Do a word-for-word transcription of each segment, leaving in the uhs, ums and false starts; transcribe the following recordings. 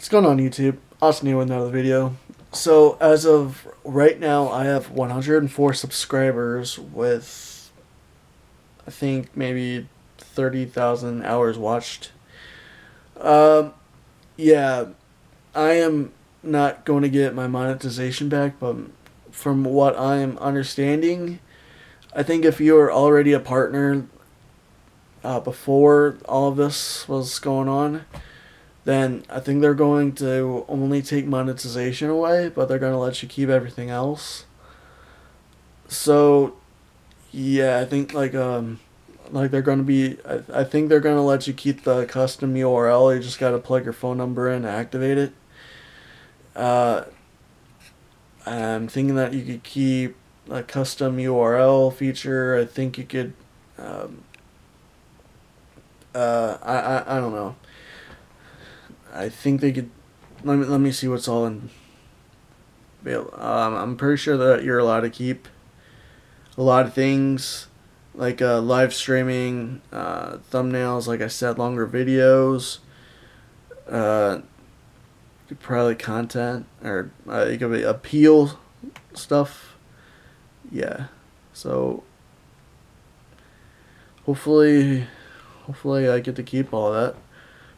What's going on YouTube? Austin here with another video. So as of right now I have one hundred four subscribers with I think maybe thirty thousand hours watched. Um, yeah, I am not going to get my monetization back, but from what I am understanding, I think if you were already a partner uh, before all of this was going on, then I think they're going to only take monetization away, but they're going to let you keep everything else. So, yeah, I think like um, like they're going to be. I, I think they're going to let you keep the custom U R L. You just got to plug your phone number in to activate it. Uh, I'm thinking that you could keep a custom U R L feature. I think you could. Um, uh, I, I I don't know. I think they could. Let me let me see what's all in. Um, I'm pretty sure that you're allowed to keep a lot of things, like uh, live streaming, uh, thumbnails. Like I said, longer videos. Uh, probably content or uh, it could be appeal stuff. Yeah. So hopefully, hopefully I get to keep all that.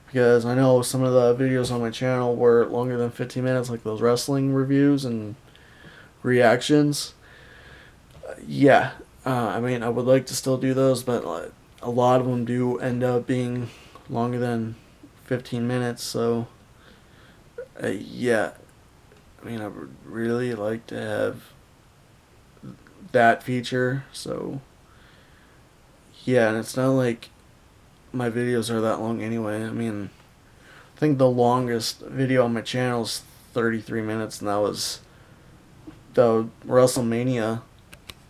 Because I know some of the videos on my channel were longer than fifteen minutes, like those wrestling reviews and reactions. Uh, yeah, uh, I mean, I would like to still do those, but uh, a lot of them do end up being longer than fifteen minutes. So, uh, yeah, I mean, I would really like to have that feature. So, yeah, and it's not like my videos are that long anyway. I mean, I think the longest video on my channel is thirty-three minutes, and that was the WrestleMania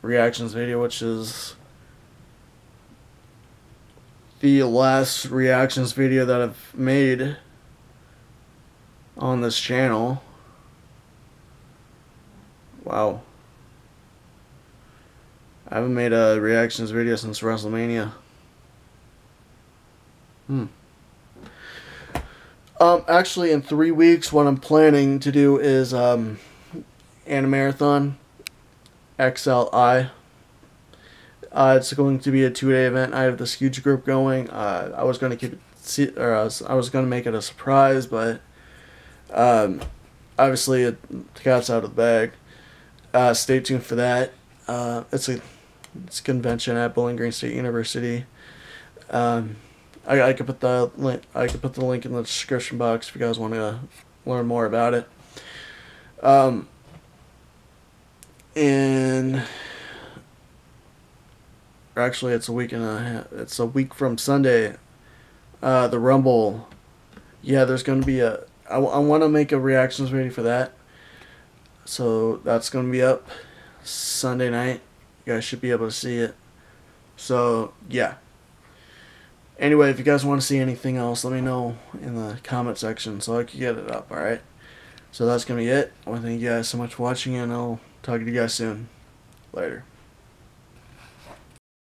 reactions video, which is the last reactions video that I've made on this channel. Wow. I haven't made a reactions video since WrestleMania. Hmm. Um, actually, in three weeks, what I'm planning to do is um, Animarathon X L I. Uh, it's going to be a two-day event. I have this huge group going. Uh, I was going to keep it, or I was, I was going to make it a surprise, but um, obviously, it, the cat's out of the bag. Uh, stay tuned for that. Uh, it's a it's a convention at Bowling Green State University. Um, I, I could put the link. I could put the link in the description box if you guys want to learn more about it. Um, and actually, it's a week and a half. It's a week from Sunday. Uh, the Rumble. Yeah, there's going to be a. I, I want to make a reactions video for that. So that's going to be up Sunday night. You guys should be able to see it. So yeah. Anyway, if you guys want to see anything else, let me know in the comment section so I can get it up, alright? So that's going to be it. I want to thank you guys so much for watching, and I'll talk to you guys soon. Later.